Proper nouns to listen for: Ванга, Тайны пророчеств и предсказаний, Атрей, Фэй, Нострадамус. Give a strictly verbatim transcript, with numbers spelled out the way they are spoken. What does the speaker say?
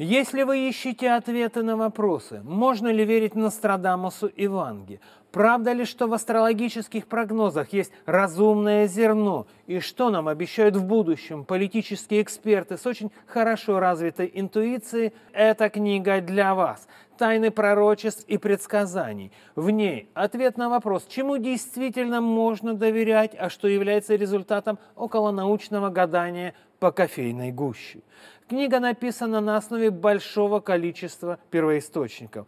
Если вы ищете ответы на вопросы, можно ли верить Нострадамусу и Ванге, правда ли, что в астрологических прогнозах есть разумное зерно, и что нам обещают в будущем политические эксперты с очень хорошо развитой интуицией, эта книга для вас. «Тайны пророчеств и предсказаний». В ней ответ на вопрос, чему действительно можно доверять, а что является результатом околонаучного гадания по кофейной гуще. Книга написана на основе большого количества первоисточников.